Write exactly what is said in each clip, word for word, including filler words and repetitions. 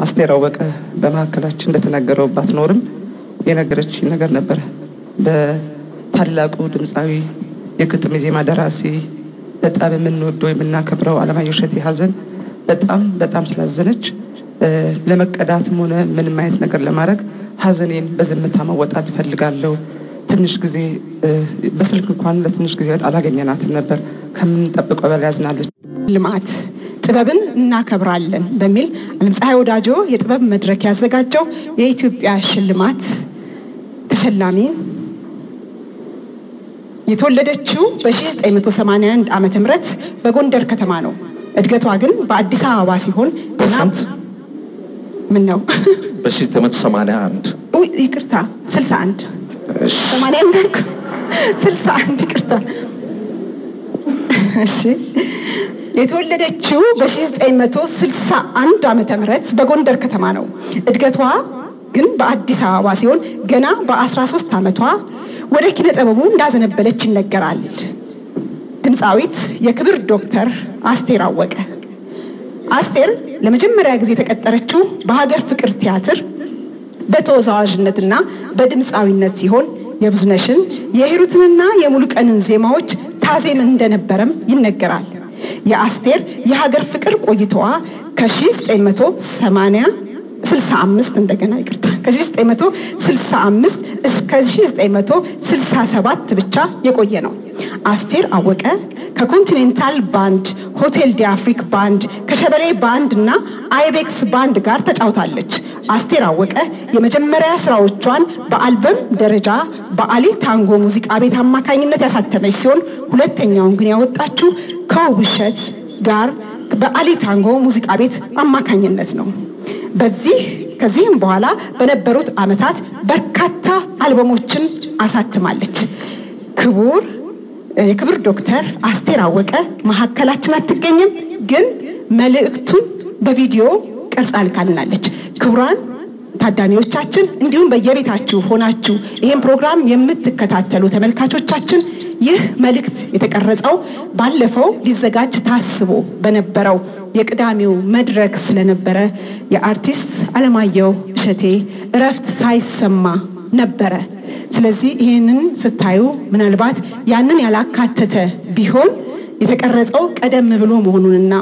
Aster Awak Bamakalachen that Nagaro Batnorum, Yenagrach Nagarnapper, the Padla Gudums Avi, Yakutamizi Madarasi, that Abemenu Doiminakabro Alamayusheti Hazen, that Am, that Amsla Zenich, Lemak Adat Muna, Menimais Nagar Lamarak, Hazanin, Bezemetama, what at Padligallo, Tinishkizi, Basilkuan, Latinishkizi, Alaganatin Napper, come up the Kovalas Nadis. ጥበብን እናከብራለን በሚል አለምፀሐይ ወዳጆ የጥበብ መድረክ ያዘጋጀው የኢትዮጵያ ሽልማት ተሸላሚ የተወለደችው በ1981 ዓመተ ምህረት በጎንደር ከተማ ነው እድገቷ ግን በአዲስ አበባ ሲሆን እናት ምን ነው በ1981 ኡይ ይቅርታ ስልሳ አንድ ሰማንያ አንድ ስልሳ አንድ ይቅርታ እሺ የተወለደችው በ1961 ዓመተ ምህረት በጎንደር ከተማ ነው እድገቷ ግን በአዲስ አበባ ሲሆን ገና በ13 ዓመቷ ወደ ኪነ ጥበቡ እንዳዘነበለች ይነገራል ድምጻዊት የክብር ዶክተር አስቴር አወቀ አስቴር ለመጀመሪያ ጊዜ ተቀጠረችው በሀገር ፍቅር ቲያትር በተወዛዋዥነትና በድምጻዊነት ሲሆን የብዙነሽን የሂሩትንና የሙሉቀንን ዜማዎች ታዜም እንደነበረም ይነገራል የአስቴር የሀገር ፍቅር ቆይቷ ከ1965 እንደገና ይቅርታ ከ1965 እስከ ዘጠኝ መቶ ስልሳ ሰባት ብቻ የቆየ ነው አስቴር አወቀ ከኮንቲኔንታል ባንድ ሆቴል ዲ አፍሪክ ባንድ ከሸበሌ ባንድ እና አይቤክስ ባንድ ጋር ተጫውታለች አስቴር አወቀ የመጀመሪያ ስራዎቿን በአልበም ደረጃ በአሊ ታንጎ ሙዚቃ ቤት አማካኝነት ያሳተመች ሲሆን ሁለተኛውን ግን ያወጣችው ከውብሸት ጋር በአሊ ታንጎ ሙዚቃ ቤት አማካኝነት ነው በዚህ ከዚህም በኋላ በነበሩት አመታት በርካታ አልበሞችን አሳትማለች ክቡር የክብር ዶክተር አስቴር አወቀ ማሐከላችን አትገኝም ግን መልእክቱን በቪዲዮ ቀርጻልካልናለች ክቡራን ታዳሚዎቻችን እንዲሁም በየቤታችሁ ሆናችሁ ይሄን ፕሮግራም የምትከታተሉ ተመልካቾቻችን ይህ መልእክት የተቀረጸው ባለፈው ሊዘጋጅ ታስቦ በነበረው የቅዳሚው መድረክ ስለነበረ የአርቲስት አለማየሁ እሸቴ እረፍት ሳይሰማ ነበረ ስለዚህ ይሄንን ስታዩ ምናልባት ያንን ያላካተተ ቢሆን የተቀረጸው ቀደም ብሎ መሆኑንና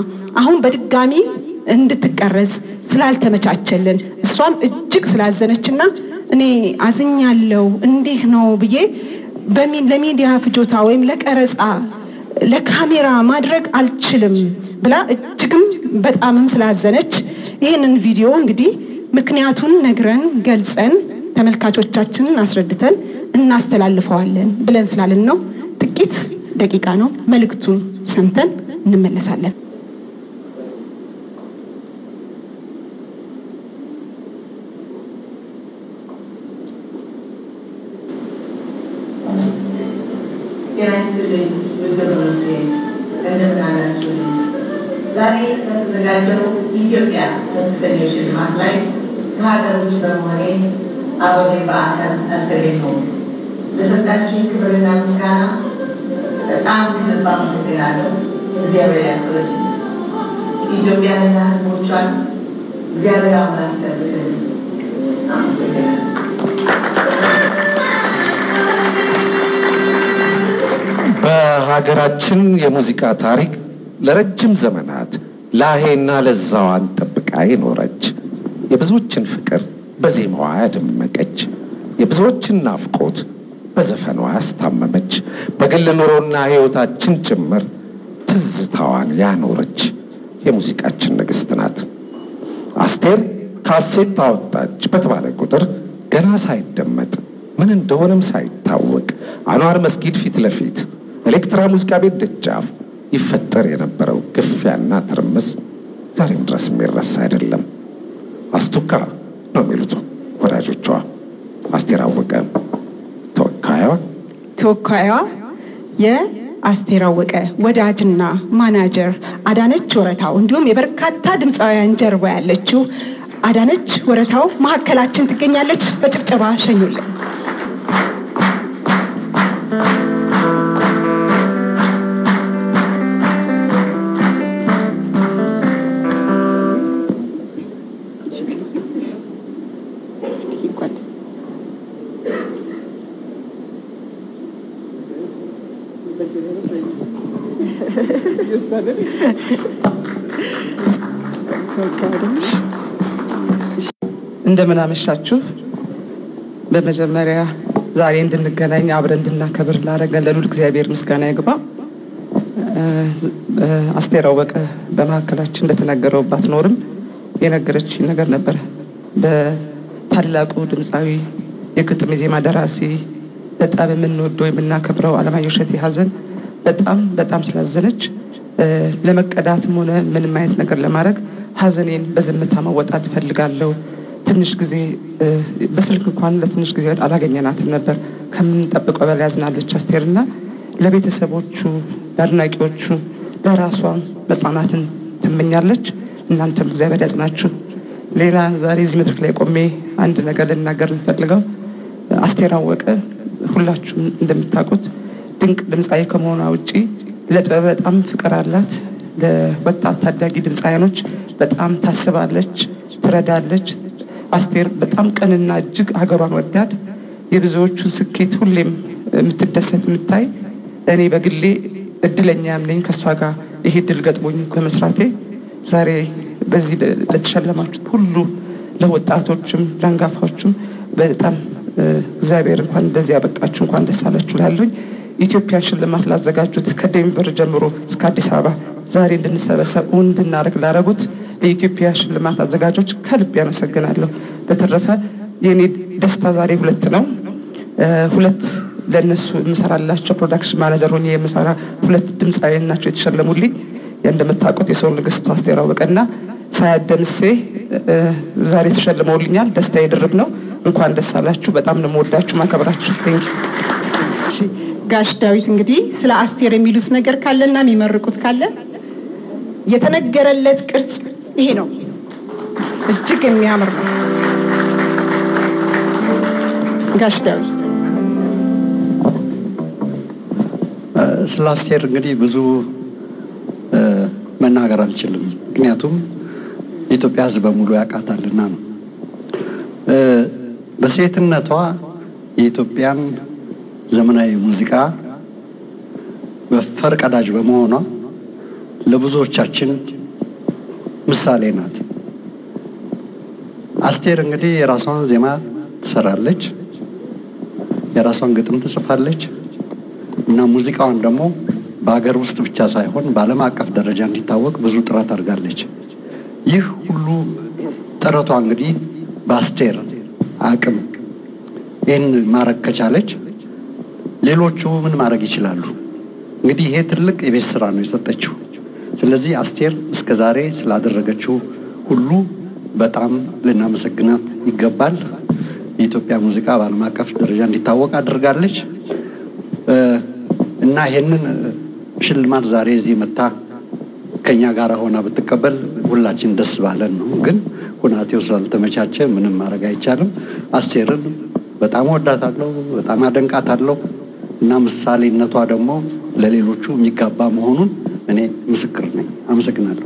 አሁን በድጋሚ እንድትቀረጽ ስላልተመቻቸልን እሷም እጅግ ስላዘነችና እኔ አዝኛለሁ እንዲህ ነው ብዬ በሚን ለሚዲያ ፍጆታ ወይም ለቀረጻ ለካሜራ ማድረግ አልችልም ብላ እጅግም በጣምም ስላዘነች ይሄንን ቪዲዮ እንግዲህ ምክንያቱን ነግረን ገልጸን ተመልካቾቻችንን አስረድተን እናስተላልፈዋለን ብለን ስላልን ነው ጥቂት ደቂቃ ነው መልእክቱን ሰምተን እንመለሳለን በሀገራችን የሙዚቃ ታሪክ ለረጅም ዘመናት ላሄና ለዛዋን ተበቃ ይኖረች የብዙዎችን ፍቅር በዜማዋ አደመቀች የብዙዎችን ናፍቆት በዘፈኗ አስታመመች በግል ኑሮና ህይወታችን ጭምር ትዝታዋን ያኖረች የሙዚቃችን ንግስት ናት አስቴር ካሴት አወጣች በተባለ ቁጥር ገና ሳይደመጥ ምን እንደሆነም ሳይታወቅ አኗር መስጊድ ፊት ለፊት ኤሌክትራ ሙዚቃ ቤት ደጃፍ ይፈጠር የነበረው ግፍያና ትርምስ ዛሬም ድረስ የሚረሳ አይደለም አስቱካ ነው የሚሉት ወዳጆቿ አስቴር አወቀ ተወካይዋ ተወካይዋ የአስቴር አወቀ ወዳጅና ማናጀር አዳነች ወረታው እንዲሁም የበርካታ ድምጻውያን ጀርባ ያለችው አዳነች ወረታው ማሐከላችን ትገኛለች በጭብጨባ ሸኙልን እንደምን አመሻችሁ በመጀመሪያ ዛሬ እንድንገናኝ አብረን እንድናከብር ላደረገን ለሁሉ እግዚአብሔር ምስጋና ይግባ አስቴር አወቀ በማከላችን እንደተናገረውባት ኖርም የነገረችኝ ነገር ነበር በታላቁ ድምጻዊ የግጥም ዜማ ደራሲ በጣም የምንወደው የምናከብረው አለማየሁ እሸቴ ሀዘን በጣም በጣም ስለዘነች ለመቀዳትም ሆነ ምንም አይነት ነገር ለማድረግ ሀዘኔን በዝምታ መወጣት ፈልጋለሁ ትንሽ ጊዜ በስልክ እንኳን ለትንሽ ጊዜ አላገኘናትም ነበር ከምንጠብቀው በላይ ያዝናለች አስቴርና ለቤተሰቦቹ ለአድናቂዎቹ ለራሷ መጽናናትን ትመኛለች እናንተም እግዚአብሔር ያጽናችሁ ሌላ ዛሬ እዚህ መድረክ ላይ ቆሜ አንድ ነገር ልናገር ልፈልገው አስቴር አወቀ ሁላችሁም እንደምታውቁት ድንቅ ድምጻዬ ከመሆኑ አውጪ ለጥበብ በጣም ፍቅር አላት ለወጣት ታዳጊ ድምጻያኖች በጣም ታስባለች ትረዳለች አስቴር በጣም ቀንና እጅግ ሀገሯን ወዳድ የብዙዎቹን ስኬት ሁሌም የምትደሰት ምታይ እኔ በግሌ እድለኛም ነኝ ከሷ ጋር ይሄ ድል ገጥሞኝ በመስራቴ ዛሬ በዚህ ለተሸለማችሁት ሁሉ ለወጣቶችም ለአንጋፋዎችም በጣም እግዚአብሔር እንኳን እንደዚህ ያበቃችሁ እንኳን ደስ አላችሁ ላልኝ ኢትዮጵያ ሽልማት ላዘጋጁት ከደምበር ጀምሮ እስከ አዲስ አበባ ዛሬ እንድንሰበሰብ እንድናረግ ላረጉት ለኢትዮጵያ ሽልማት አዘጋጆች ከልብ ያመሰግናለሁ በተረፈ የኔ ደስታ ዛሬ ሁለት ነው ሁለት ለነሱ መሰራላቸው ፕሮዳክሽን ማኔጀር ሆኜ የመሰራ ሁለት ድምጻውያን ናቸው የተሸለሙልኝ እንደምታውቁት የሰው ንግስት አስቴር አወቀና ሳያደምሴ ዛሬ ተሸልመውልኛል ደስታ ይደርብ ነው እንኳን ደስ አላችሁ በጣም ነው ወዳችሁ ማከብራችሁ ቴንክ ሺ ጋሽ ዳዊት እንግዲህ ስለ አስቴር የሚሉት ነገር ካለና የሚመርቁት ካለ የተነገረለት ቅርጽ ይሄ ነው እጅግ የሚያምር ነው ጋሽ ዳዊት ስለ አስቴር እንግዲህ ብዙ መናገር አልችልም ምክንያቱም ኢትዮጵያ ሕዝብ በሙሉ ያቃታልና ነው በሴትነቷ የኢትዮጵያን ዘመናዊ ሙዚቃ በፈርቀዳጅ በመሆኑ ለብዙዎቻችን ምሳሌ ናት አስቴር እንግዲህ የራሷን ዜማ ትሰራለች የራሷን ግጥም ትጽፋለች እና ሙዚቃውን ደግሞ በአገር ውስጥ ብቻ ሳይሆን በዓለም አቀፍ ደረጃ እንዲታወቅ ብዙ ጥረት አድርጋለች ይህ ሁሉ ጥረቷ እንግዲህ በአስቴር አቅም እን ማረክ ከቻለች ሌሎቹ ምን ማረግ ይችላሉ እንግዲህ ይሄ ትልቅ የቤት ስራ ነው የሰጠችው ስለዚህ አስቴር እስከዛሬ ስላደረገችው ሁሉ በጣም ልናመሰግናት ይገባል የኢትዮጵያ ሙዚቃ በዓለም አቀፍ ደረጃ እንዲታወቅ አድርጋለች እና ይሄንን ሽልማት ዛሬ እዚህ መጣ ከኛ ጋር ሆና ብትቀበል ሁላችን ደስ ባለን ነው ግን ሁናቴው ስላልተመቻቸ ምንም ማረግ አይቻለም አስቴርን በጣም ወዳታለሁ በጣም አደንቃታለሁ እና ምሳሌነቷ ደግሞ ለሌሎቹ የሚጋባ መሆኑን እኔ ምስክር ነኝ አመሰግናለሁ